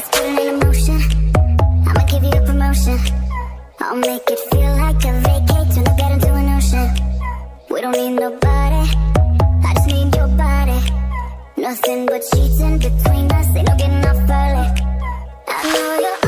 Let's put it in motion. I'ma give you a promotion. I'll make it feel like a vacate. Turn the bed into an ocean. We don't need nobody, I just need your body. Nothing but sheets in between us. Ain't no getting off early. I know you're